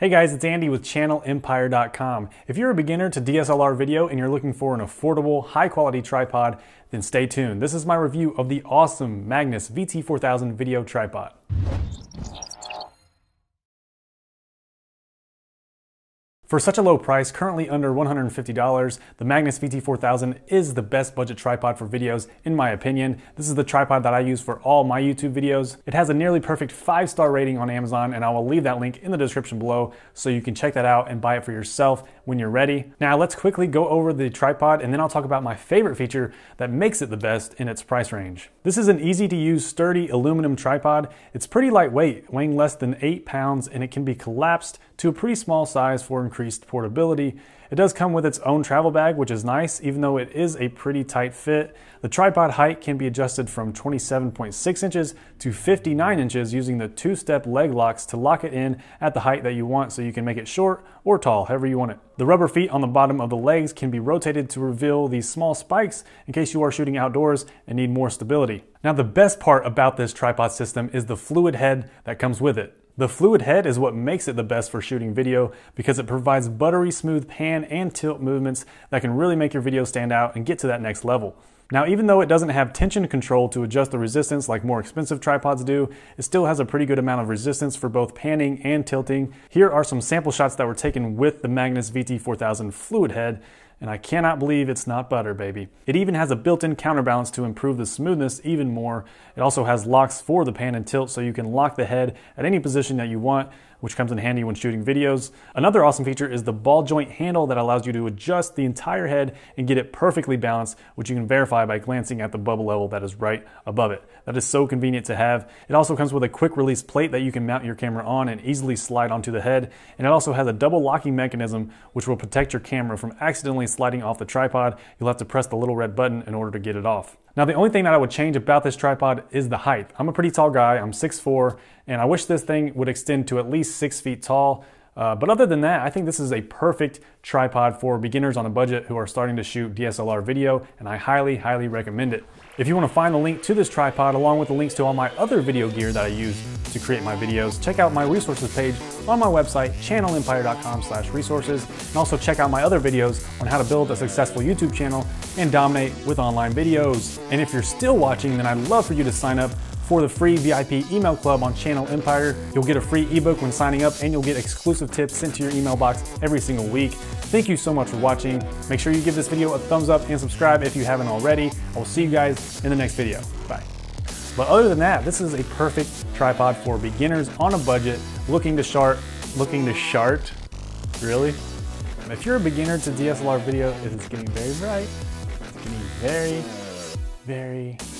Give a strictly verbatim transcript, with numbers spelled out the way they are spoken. Hey guys, it's Andy with Channel Empire dot com. If you're a beginner to D S L R video and you're looking for an affordable, high-quality tripod, then stay tuned. This is my review of the awesome Magnus V T four thousand video tripod. For such a low price, currently under one hundred fifty dollars, the Magnus V T four thousand is the best budget tripod for videos, in my opinion. This is the tripod that I use for all my YouTube videos. It has a nearly perfect five star rating on Amazon, and I will leave that link in the description below so you can check that out and buy it for yourself when you're ready. Now let's quickly go over the tripod, and then I'll talk about my favorite feature that makes it the best in its price range. This is an easy-to-use, sturdy aluminum tripod. It's pretty lightweight, weighing less than eight pounds, and it can be collapsed to a pretty small size for increased portability. It does come with its own travel bag, which is nice, even though it is a pretty tight fit. The tripod height can be adjusted from twenty-seven point six inches to fifty-nine inches using the two-step leg locks to lock it in at the height that you want, so you can make it short or tall, however you want it. The rubber feet on the bottom of the legs can be rotated to reveal these small spikes in case you are shooting outdoors and need more stability. Now, the best part about this tripod system is the fluid head that comes with it. The fluid head is what makes it the best for shooting video because it provides buttery smooth pan and tilt movements that can really make your video stand out and get to that next level. Now, even though it doesn't have tension control to adjust the resistance like more expensive tripods do, it still has a pretty good amount of resistance for both panning and tilting. Here are some sample shots that were taken with the Magnus V T four thousand fluid head, and I cannot believe it's not butter, baby. It even has a built-in counterbalance to improve the smoothness even more. It also has locks for the pan and tilt, so you can lock the head at any position that you want, which comes in handy when shooting videos. Another awesome feature is the ball joint handle that allows you to adjust the entire head and get it perfectly balanced, which you can verify by glancing at the bubble level that is right above it. That is so convenient to have. It also comes with a quick release plate that you can mount your camera on and easily slide onto the head. And it also has a double locking mechanism, which will protect your camera from accidentally sliding off the tripod. You'll have to press the little red button in order to get it off. Now, the only thing that I would change about this tripod is the height. I'm a pretty tall guy, I'm six foot four, and I wish this thing would extend to at least six feet tall. Uh, but other than that, I think this is a perfect tripod for beginners on a budget who are starting to shoot D S L R video, and I highly, highly recommend it. If you want to find the link to this tripod along with the links to all my other video gear that I use to create my videos, check out my resources page on my website, channel empire dot com slash resources, and also check out my other videos on how to build a successful YouTube channel and dominate with online videos. And if you're still watching, then I'd love for you to sign up for the free V I P email club on Channel Empire. You'll get a free ebook when signing up, and you'll get exclusive tips sent to your email box every single week. Thank you so much for watching. Make sure you give this video a thumbs up and subscribe if you haven't already. I will see you guys in the next video. Bye. But other than that, this is a perfect tripod for beginners on a budget, looking to shart, looking to shart, really? And if you're a beginner to D S L R video, it is getting very bright, it's getting very, very